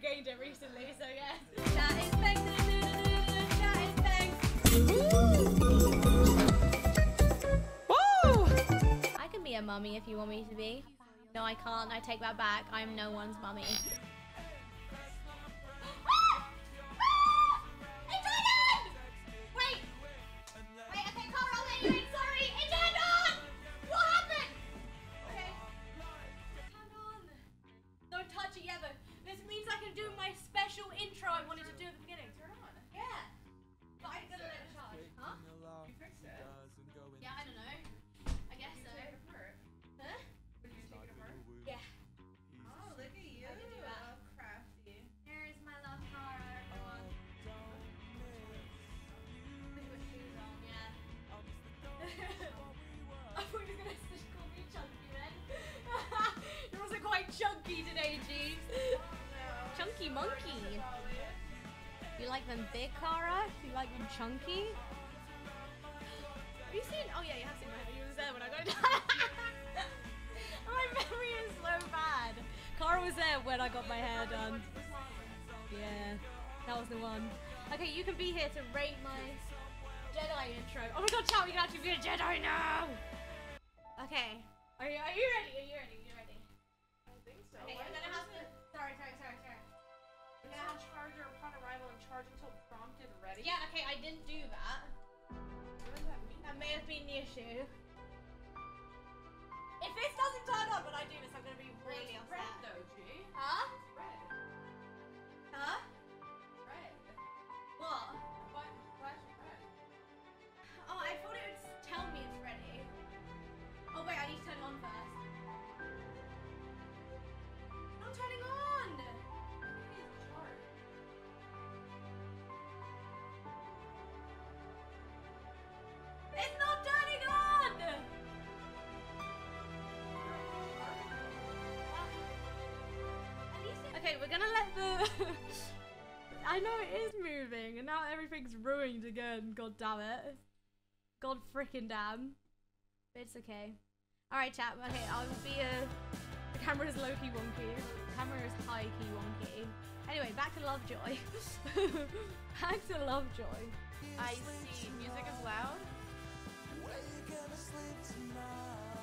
gained it recently, so yeah. That is thanks. That is thanks. Woo! I can be a mummy if you want me to be. No, I can't. I take that back. I am no one's mummy. Chunky today, Gee. Chunky monkey. You like them big, Cara? You like them chunky? Have you seen? Oh yeah, you have seen my memory. You was there when I got it. My memory is so bad. Cara was there when I got my hair done. Yeah, that was the one. Okay, you can be here to rate my Jedi intro. Oh my god, chat, we can actually be a Jedi now. Okay. Are you ready? Are you ready? Okay, I'm gonna have to. Sorry. I'm gonna have to charge upon arrival and charge until prompted ready. Yeah, okay, I didn't do that. What does that mean? That may have been the issue. If this doesn't turn on when I do this, I'm gonna be really upset. Red though, Gee. Huh? Red. Huh? Red. What? Why's it red? Oh, I thought it would tell me it's ready. Oh wait, I need to turn it on first. I'm turning on! It's not turning on! Okay, we're gonna let the... I know it is moving and now everything's ruined again, god damn it. God frickin' damn. It's okay. Alright chat, okay, I'll be a... The camera is low-key wonky. The camera is high-key wonky. Anyway, back to Lovejoy. Back to Lovejoy. I see. Music is loud. Where you gonna sleep tonight?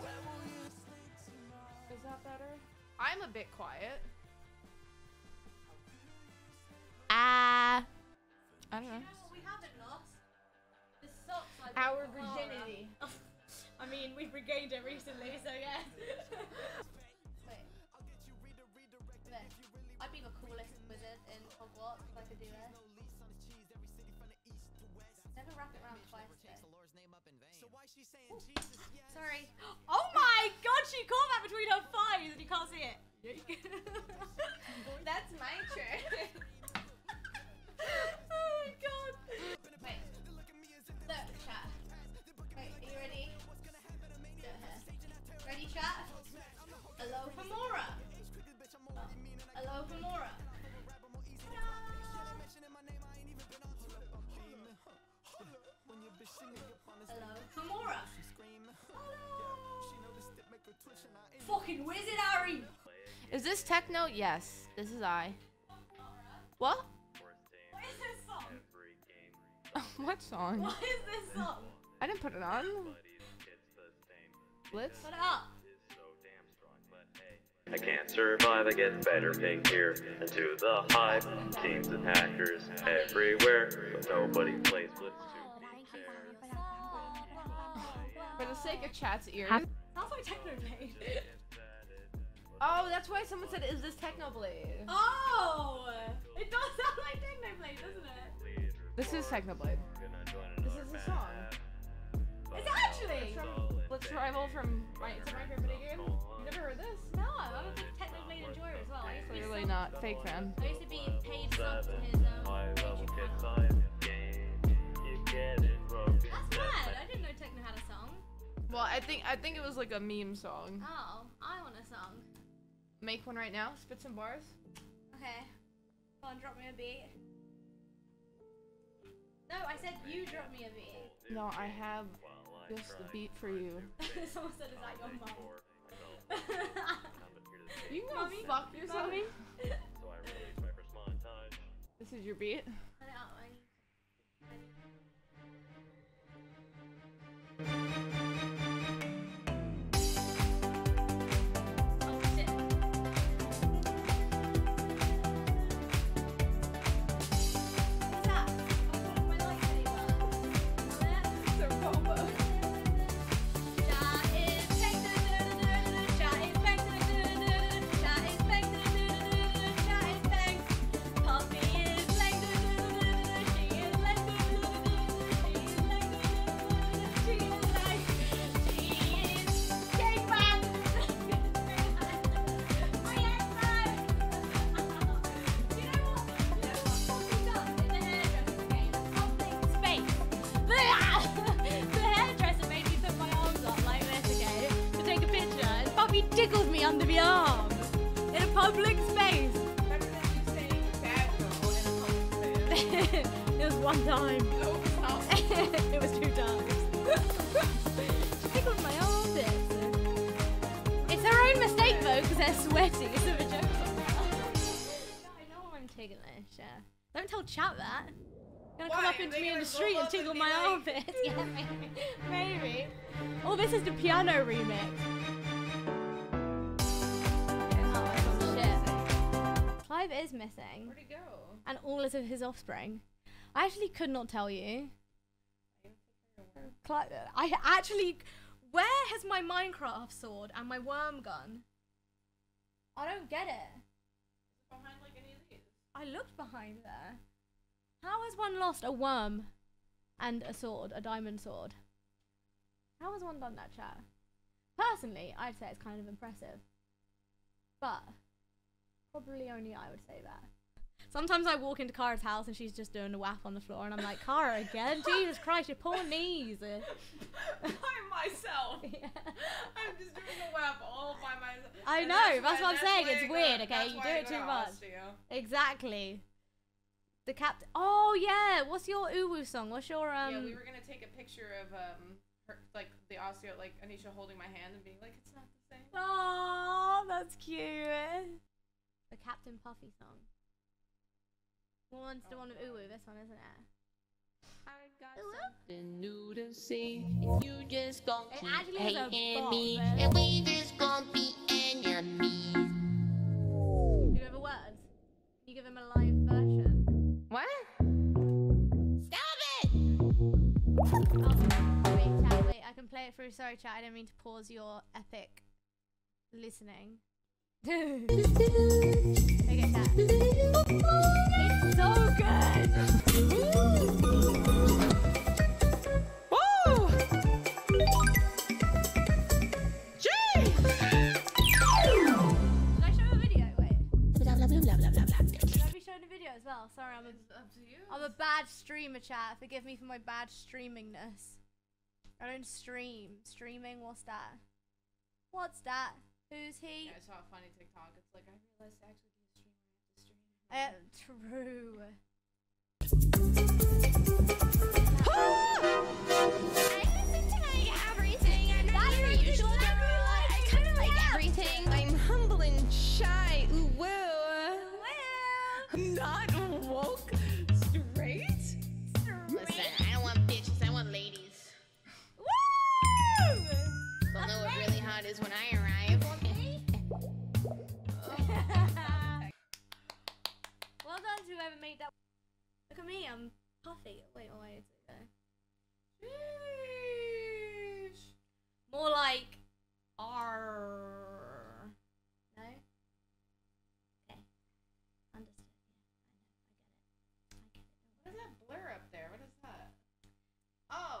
Where will you sleep tonight? Is that better? I'm a bit quiet. Ah. I don't know. You know what we haven't lost? The socks. Like our virginity. I mean, we've regained it recently, so yeah. Wait. Look, I'd be the coolest wizard in Hogwarts if I could do this. Never wrap it around twice, though. Sorry. Oh my god, she caught that between her thighs and you can't see it. That's my trick. Oh my god. Wait. Look, chat. Wait, are you ready? Ready, chat? Hello, Pomora. Hello, Pomora. Hello, Pomora. Fucking wizardry. Is this techno? Yes, this is I. What? What is this song? What song? What is this song? I didn't put it on. Blitz? Put it up. I can't survive, I get better, pink here. And to the hive, teams and hackers everywhere. But nobody plays Blitz to be fair. For the sake of chat's ears. How's my Technoblade? Oh, that's why someone said, is this Technoblade? Oh! It does sound like Technoblade, doesn't it? This is Technoblade. This is the song. It's actually! Let's rival from Minecraft video game. You never heard this? No, I'm a big Technoblade enjoyer as well. I used to be clearly not fake fan. I used to be paid sub to his Patreon. That's mad. I didn't know Techno had a song. Well, I think it was like a meme song. Oh, I want a song. Make one right now. Spit some bars. Okay. Come on, drop me a beat. No, I said you drop me a beat. No, I have. Just the beat for you. Someone said, is that your mom? You can go fuck yourself. This is your beat? Of his offspring. I actually could not tell you. I actually, where has my Minecraft sword and my worm gun? I don't get it. Behind like any of these. I looked behind there. How has one lost a worm and a sword, a diamond sword? How has one done that, chat? Personally, I'd say it's kind of impressive. But probably only I would say that. Sometimes I walk into Kara's house and she's just doing a WAP on the floor and I'm like, Kara again? Jesus Christ, your poor knees. By myself. Yeah. I'm just doing a WAP all by myself. I know, that's what I'm saying. It's weird, okay? You do it too much. Exactly. The captain. Oh, yeah. What's your uwu song? What's your, Yeah, we were going to take a picture of, her, like, the osteo, like, Anisha holding my hand and being like, it's not the same. Oh, that's cute. The Captain Puffy song. One's the one of uwu, this one, isn't it? I got something new to see. You just gon' keep hating me, and we just gon' be enemies. Do you remember words? Can you give him a live version? What? Stop it! Oh, wait, chat, wait, I can play it through. Sorry, chat, I didn't mean to pause your epic listening. Okay, chat. So good! Woo! Gee! Did I show a video? Wait. Should I be showing a video as well? Sorry, I'm a bad streamer, chat. Forgive me for my bad streamingness. I don't stream. Streaming, what's that? What's that? Who's he? Yeah, I saw a funny TikTok. It's like, I realized actually. True. I listen to everything. I'm not the usual number. I kind of like everything. I'm humble and shy. Ooh, woo. I'm not woke. Straight. Listen, I don't want bitches. I want ladies. Woo! They'll know what really hot is when I arrive. Well done to whoever made that. Look at me, I'm puffy. Wait, oh, wait, okay. More like R. No? Okay. Understood. Yeah, I know. I get it. What is that blur up there? What is that? Oh.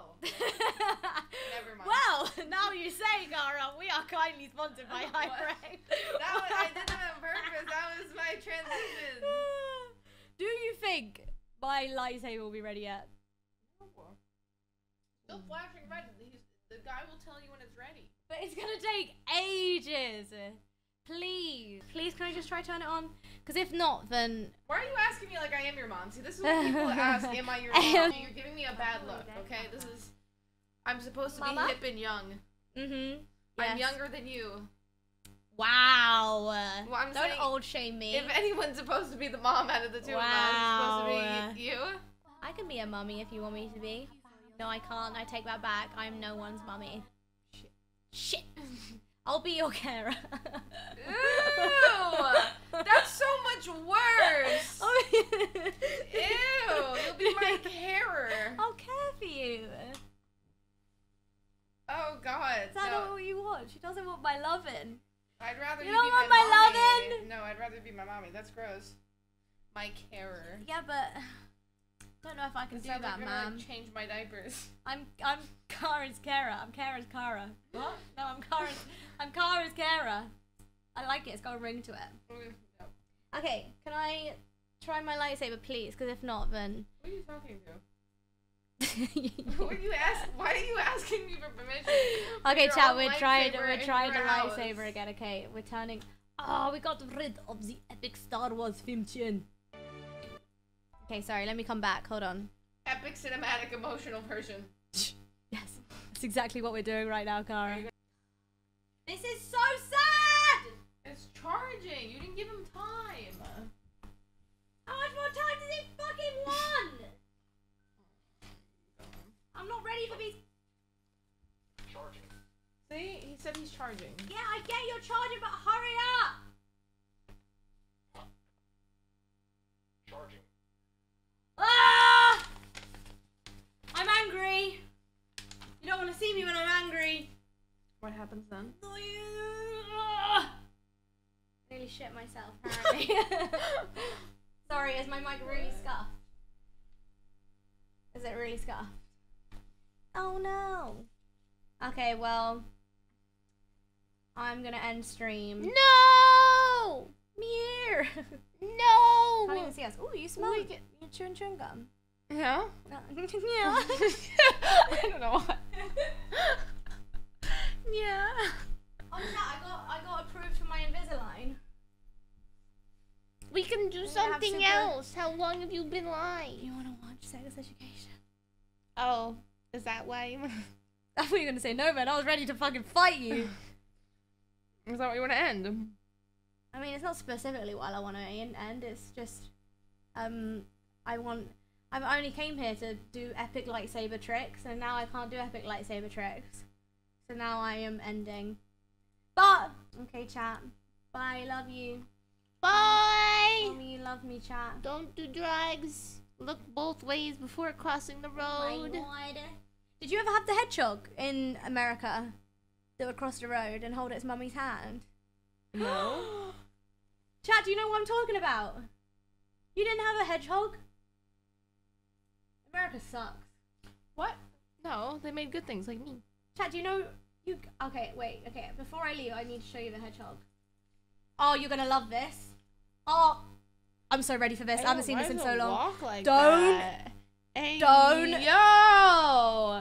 Never mind. Well, now you say, Gara, we are kindly sponsored by Hyperaid. That was, I did that on purpose. That was my transition. Do you think my lightsaber will be ready yet? No. Still flashing red. The guy will tell you when it's ready. But it's gonna take ages. Please. Please, can I just try turn it on? Because if not, then... Why are you asking me like I am your mom? See, this is what people ask, am I your mom? You're giving me a bad look, okay? This is... I'm supposed to be hip and young. Mm-hmm. Yes. I'm younger than you. Wow. Well, I'm Don't saying, old shame me. If anyone's supposed to be the mom out of the two of us, it's supposed to be you. I can be a mummy if you want me to be. No, I can't. I take that back. I'm no one's mummy. Shit. Shit. I'll be your carer. Ew! That's so much worse! Ew! You'll be my carer. I'll care for you. Oh, God. Is that all you want? She doesn't want my lovin'. I'd rather you don't want my lovin'? No, I'd rather be my mommy. That's gross. My carer. Yeah, but... I don't know if I can do that, like, ma'am. Like, change my diapers. I'm Kara's Kara. I'm Kara's Kara. What? No, I'm Kara's Kara. I like it. It's got a ring to it. Okay, can I try my lightsaber, please? Because if not, then. What are you talking to? Why are you asking me for permission? Okay, chat. We're trying the lightsaber again. Okay, we're turning. Oh, we got rid of the epic Star Wars film tune. Okay, sorry, let me come back. Hold on. Epic cinematic emotional version. Yes, that's exactly what we're doing right now, Kara. This is so sad! It's charging. You didn't give him time. How much more time does he fucking want? I'm not ready for these. Charging. See? He said he's charging. Yeah, I get you're charging, but hurry up! Charging. Ah! I'm angry. You don't want to see me when I'm angry. What happens then? I nearly shit myself, apparently. Sorry, is my mic really scuffed? Is it really scuffed? Oh no. Okay, well, I'm gonna end stream. No! Mirror! No! Can't even see us. Ooh, you smell like you're chewing chewing gum. Yeah? Yeah. I don't know why. Yeah. Oh, yeah, I got approved for my Invisalign. We can do something else. How long have you been lying? You want to watch Sex Education? Oh, is that why you... I thought you were going to say no, man. I was ready to fucking fight you. Is that what you want to end? I mean, it's not specifically what I want to end, it's just, I only came here to do epic lightsaber tricks, and now I can't do epic lightsaber tricks. So now I am ending. But, okay, chat. Bye, love you. Bye! Love me, you love me, chat. Don't do drugs. Look both ways before crossing the road. Oh my God. Did you ever have the hedgehog in America that would cross the road and hold its mummy's hand? No. Chat, do you know what I'm talking about? You didn't have a hedgehog? America sucks. What? No, they made good things like me. Chat, do you know... you? Okay, wait, okay. Before I leave, I need to show you the hedgehog. Oh, you're gonna love this. Oh, I'm so ready for this. I haven't seen this in so long. Like Don't. Yo!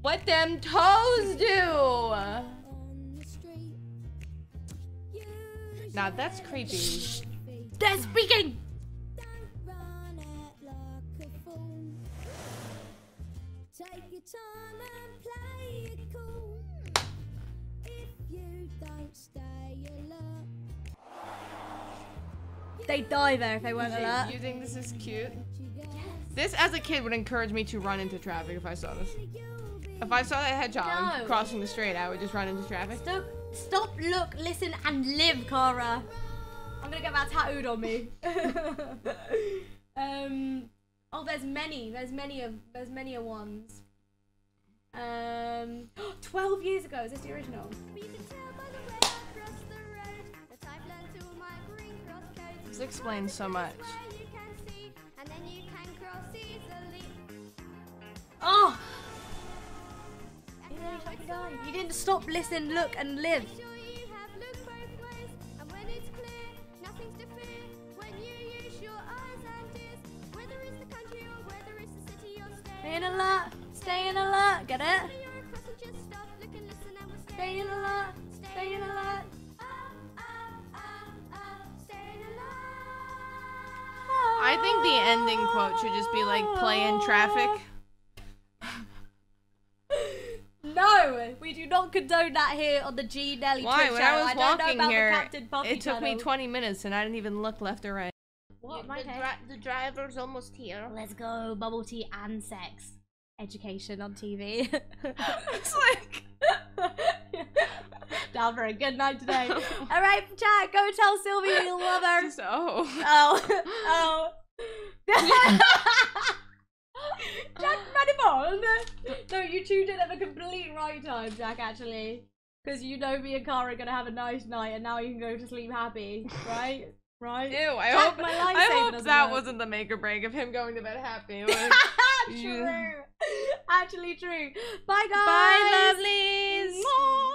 What them toes do? Nah, that's creepy. Shh. They're speaking! They'd die there if they weren't alert. You think this is cute? Yes. This, as a kid, would encourage me to run into traffic if I saw this. If I saw that hedgehog crossing the street, I would just run into traffic. Stop, look, listen, and live, Kara. I'm gonna get that tattooed on me. Oh, there's many ones. 12 years ago, is this the original? This explains so much. Oh! You didn't stop, listen, look, and live. Stay in alert, stay in alert, get it? Stay in alert, stay in alert. I think the ending quote should just be like, play in traffic. No! We do not condone that here on the Gee Nelly Twitch channel. Why? When I was walking here, it took me 20 minutes and I didn't even look left or right. What? The driver's almost here. Let's go. Bubble tea and sex education on TV. It's like... Down for a good night today. All right, chat, go tell Sylvie we love her. So. Oh. Oh. Jack Manimon! No, you tuned in at the complete right time, Jack, actually. Because you know me and Cara are going to have a nice night, and now you can go to sleep happy, right? Right? Ew, I hope that wasn't the make or break of him going to bed happy. Like, true. Actually true. Bye, guys! Bye, lovelies! Mwah!